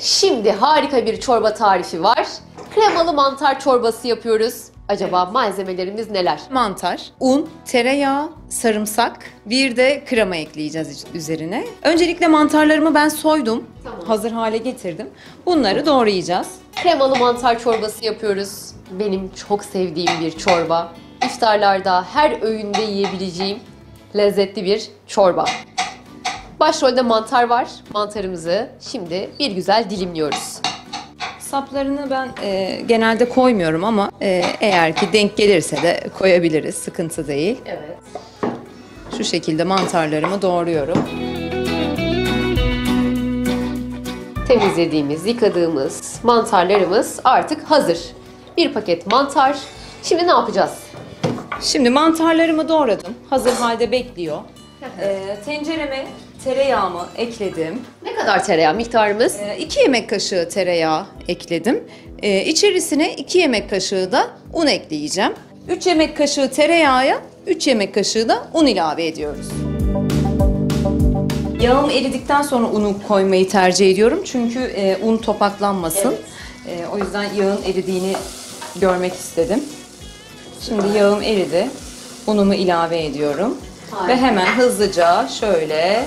Şimdi harika bir çorba tarifi var. Kremalı mantar çorbası yapıyoruz. Acaba malzemelerimiz neler? Mantar, un, tereyağı, sarımsak, bir de krema ekleyeceğiz üzerine. Öncelikle mantarlarımı ben soydum. Tamam. Hazır hale getirdim. Bunları doğrayacağız. Kremalı mantar çorbası yapıyoruz. Benim çok sevdiğim bir çorba. İftarlarda her öğünde yiyebileceğim lezzetli bir çorba. Başrolde mantar var. Mantarımızı şimdi bir güzel dilimliyoruz. Saplarını ben genelde koymuyorum ama eğer ki denk gelirse de koyabiliriz. Sıkıntı değil. Evet. Şu şekilde mantarlarımı doğruyorum. Temizlediğimiz, yıkadığımız mantarlarımız artık hazır. Bir paket mantar. Şimdi ne yapacağız? Şimdi mantarlarımı doğradım. Hazır halde bekliyor. Tencereme tereyağımı ekledim. Ne kadar tereyağı miktarımız? 2 yemek kaşığı tereyağı ekledim. İçerisine 2 yemek kaşığı da un ekleyeceğim. 3 yemek kaşığı tereyağı, 3 yemek kaşığı da un ilave ediyoruz. Yağım eridikten sonra unu koymayı tercih ediyorum. Çünkü un topaklanmasın. Evet. O yüzden yağın eridiğini görmek istedim. Şimdi yağım eridi. Unumu ilave ediyorum. Harika. Ve hemen hızlıca şöyle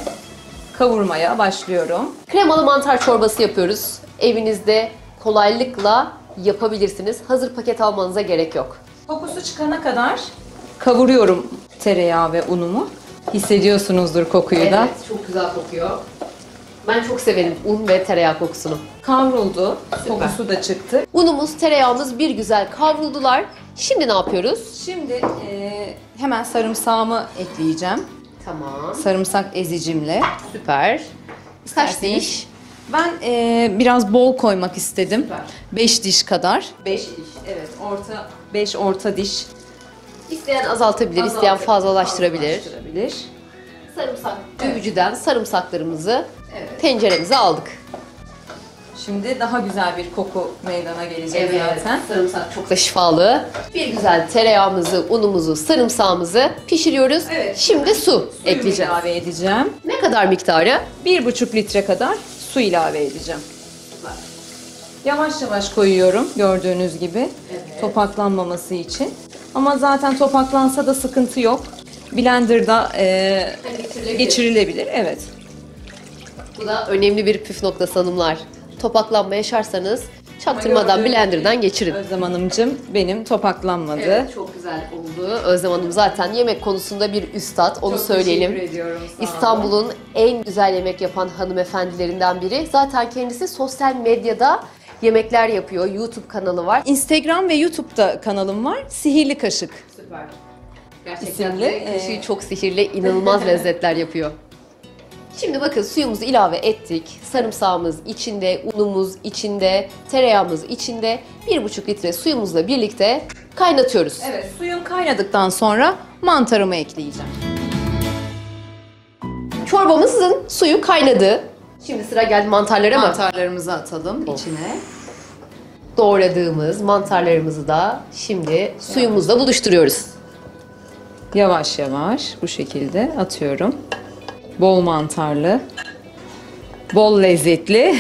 kavurmaya başlıyorum. Kremalı mantar çorbası yapıyoruz. Evinizde kolaylıkla yapabilirsiniz. Hazır paket almanıza gerek yok. Kokusu çıkana kadar kavuruyorum tereyağı ve unumu. Hissediyorsunuzdur kokuyu da. Evet, çok güzel kokuyor. Ben çok severim un ve tereyağı kokusunu. Kavruldu, kokusu da çıktı. Unumuz, tereyağımız bir güzel kavruldular. Şimdi ne yapıyoruz? Şimdi hemen sarımsağımı ekleyeceğim. Tamam. Sarımsak ezicimle. Süper. Kaç diş? Ben biraz bol koymak istedim. Süper. 5 diş kadar. 5 diş, evet. 5 orta diş. İsteyen azaltabilir, isteyen fazlalaştırabilir. Sarımsak düğücüden sarımsaklarımızı tenceremize aldık. Şimdi daha güzel bir koku meydana gelecek zaten. Sarımsak çok da şifalı. Bir güzel tereyağımızı, unumuzu, sarımsağımızı pişiriyoruz. Evet. Şimdi su ekleyeceğim. İlave edeceğim. Ne kadar miktarı? 1,5 litre kadar su ilave edeceğim. Yavaş yavaş koyuyorum gördüğünüz gibi. Evet. Topaklanmaması için. Ama zaten topaklansa da sıkıntı yok. Blender'da geçirilebilir. Evet. Bu da önemli bir püf noktası hanımlar. Topaklanma yaşarsanız çaktırmadan blender'dan geçirin. Özlem Hanımcığım benim topaklanmadı. Evet, çok güzel oldu. Özlem Hanım zaten yemek konusunda bir üstad, onu çok söyleyelim. Teşekkür ediyorum. İstanbul'un en güzel yemek yapan hanımefendilerinden biri. Zaten kendisi sosyal medyada yemekler yapıyor. YouTube kanalı var. Instagram ve YouTube'da kanalım var. Sihirli Kaşık. Süper. Gerçekten kaşığı çok sihirli, inanılmaz lezzetler yapıyor. Şimdi bakın suyumuzu ilave ettik. Sarımsağımız içinde, unumuz içinde, tereyağımız içinde. 1,5 litre suyumuzla birlikte kaynatıyoruz. Evet, suyum kaynadıktan sonra mantarımı ekleyeceğim. Çorbamızın suyu kaynadı. Şimdi sıra geldi mantarlara mı? Mantarlarımızı atalım içine. Doğradığımız mantarlarımızı da şimdi suyumuzla buluşturuyoruz. Yavaş yavaş bu şekilde atıyorum. Bol mantarlı, bol lezzetli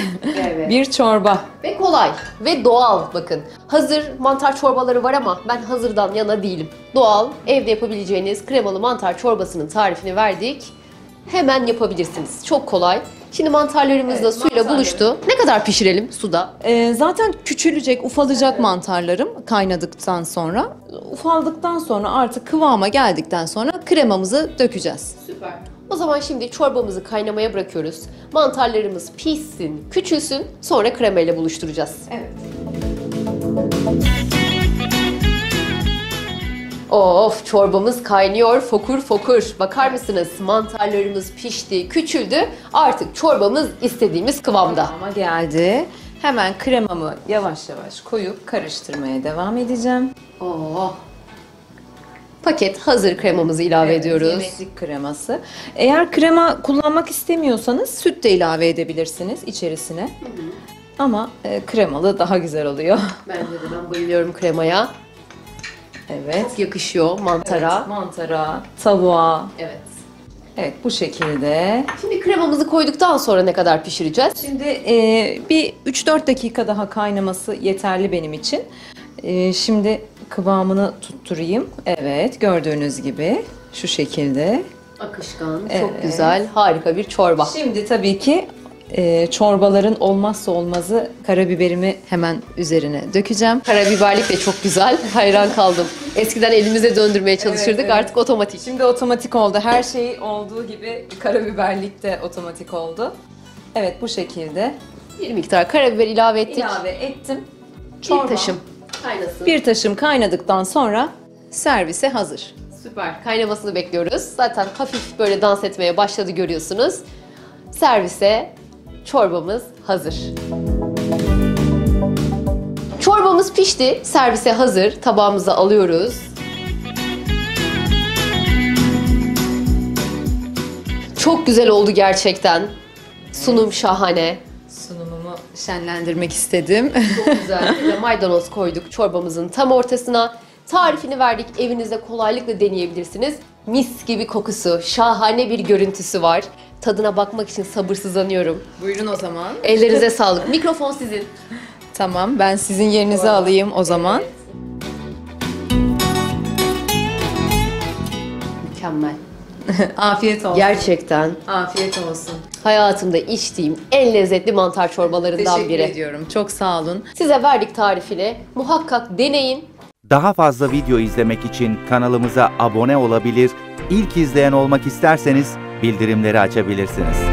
bir çorba. Ve kolay ve doğal bakın. Hazır mantar çorbaları var ama ben hazırdan yana değilim. Doğal, evde yapabileceğiniz kremalı mantar çorbasının tarifini verdik. Hemen yapabilirsiniz. Çok kolay. Şimdi mantarlarımız da suyla buluştu. Ne kadar pişirelim suda? Zaten küçülecek, ufalacak mantarlarım kaynadıktan sonra. Ufaldıktan sonra artık kıvama geldikten sonra kremamızı dökeceğiz. Süper. O zaman şimdi çorbamızı kaynamaya bırakıyoruz. Mantarlarımız pişsin, küçülsün, sonra kremayla buluşturacağız. Evet. Of, çorbamız kaynıyor fokur fokur. Bakar mısınız? Mantarlarımız pişti, küçüldü. Artık çorbamız istediğimiz kıvamda. Kıvama geldi. Hemen kremamı yavaş yavaş koyup karıştırmaya devam edeceğim. Oh. Paket hazır kremamızı ilave ediyoruz. Yemeklik kreması. Eğer krema kullanmak istemiyorsanız süt de ilave edebilirsiniz içerisine. Hı-hı. Ama kremalı daha güzel oluyor. Ben bayılıyorum kremaya. Evet. Çok yakışıyor mantara. Evet, mantara, tavuğa. Evet. Evet, bu şekilde. Şimdi kremamızı koyduktan sonra ne kadar pişireceğiz? Şimdi bir 3-4 dakika daha kaynaması yeterli benim için. Şimdi kıvamını tutturayım. Evet, gördüğünüz gibi şu şekilde. Akışkan, evet. Çok güzel, harika bir çorba. Şimdi tabii ki çorbaların olmazsa olmazı karabiberimi hemen üzerine dökeceğim. Karabiberlik de çok güzel, hayran kaldım. Eskiden elimize döndürmeye çalışırdık, evet, artık otomatik. Şimdi otomatik oldu, her şey olduğu gibi karabiberlik de otomatik oldu. Evet, bu şekilde. Bir miktar karabiber ilave ettik. İlave ettim. Çorba. Bir taşım kaynadıktan sonra servise hazır. Süper, kaynamasını bekliyoruz. Zaten hafif böyle dans etmeye başladı, görüyorsunuz. Servise çorbamız hazır. Çorbamız pişti, servise hazır. Tabağımıza alıyoruz. Çok güzel oldu gerçekten. Sunum şahane. Sunumumu şenlendirmek istedim. Çok güzel. Maydanoz koyduk çorbamızın tam ortasına. Tarifini verdik. Evinizde kolaylıkla deneyebilirsiniz. Mis gibi kokusu, şahane bir görüntüsü var. Tadına bakmak için sabırsızlanıyorum. Buyurun o zaman. Ellerinize sağlık. Mikrofon sizin. Tamam, ben sizin yerinize alayım o zaman. Evet. Mükemmel. Afiyet olsun. Gerçekten. Afiyet olsun. Hayatımda içtiğim en lezzetli mantar çorbalarından biri. Teşekkür ediyorum. Çok sağ olun. Size verdik tarifini. Muhakkak deneyin. Daha fazla video izlemek için kanalımıza abone olabilir, ilk izleyen olmak isterseniz bildirimleri açabilirsiniz.